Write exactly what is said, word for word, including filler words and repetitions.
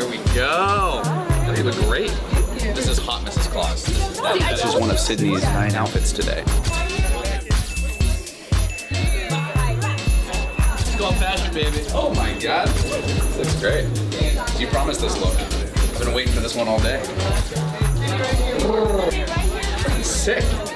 Here we go. Oh, you look great. This is hot Missus Claus. This is, this is one of Sydney's nine outfits today. It's called fashion, baby. Oh my God. This looks great. You promised this look. I've been waiting for this one all day. This is sick.